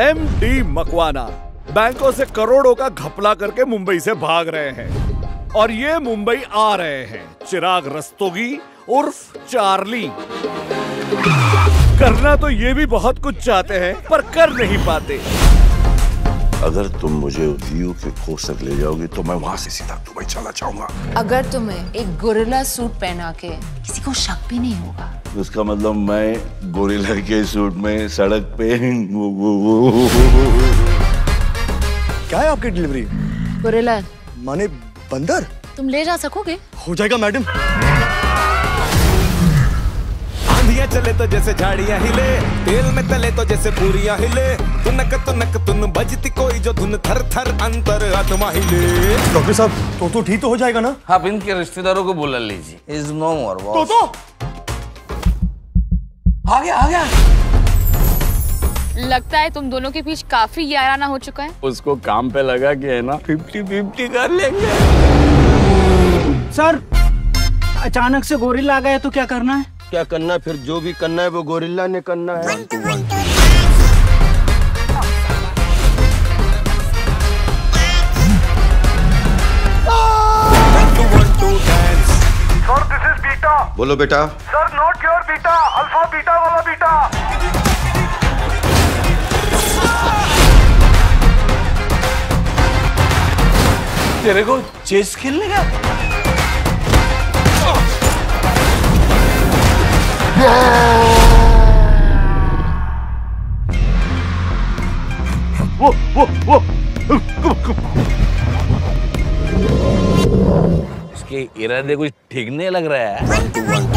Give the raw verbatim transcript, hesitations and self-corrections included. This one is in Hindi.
एमडी मकवाना बैंकों से करोड़ों का घपला करके मुंबई से भाग रहे हैं और ये मुंबई आ रहे हैं। चिराग रस्तोगी उर्फ चार्ली करना तो ये भी बहुत कुछ चाहते हैं पर कर नहीं पाते। अगर तुम मुझे व्यू के कोर्स तक ले जाओगे तो मैं वहाँ से सीधा दुबई चला जाऊंगा। अगर तुम्हें एक गोरिल्ला सूट पहना के किसी को शक भी नहीं होगा। उसका मतलब मैं गोरिल्ला के सूट में सड़क पे क्या है आपकी डिलीवरी? गोरिल्ला माने बंदर। तुम ले जा सकोगे? हो जाएगा मैडम। आंधियाँ चले तो जैसे झाड़ियाँ हिले, तेल में तले तो जैसे पूरियाँ हिले, तुनक तुनक तुन बजती कोई जो धुन थर थर अंतर आत्मा हिले। डॉक्टर साहब तो तो ठीक तो हो जाएगा ना? आप इनके रिश्तेदारों को बुला लीजिए। Is no more boss. तो तो आ गया आ गया। लगता है तुम दोनों के बीच काफी याराना हो चुका है। उसको काम पे लगा के है ना, फिफ्टी फिफ्टी कर लेंगे। सर अचानक से गोरिल्ला आ गया तो क्या करना है? क्या करना है फिर, जो भी करना है वो गोरिल्ला ने करना है। Bantu, Bantu. Sir this is beta. बोलो बेटा। Sir not your beta, alpha beta वाला बीटा। तेरे को चेस खेलने का? वो वो वो इसके इरादे कुछ ठीक नहीं लग रहा है।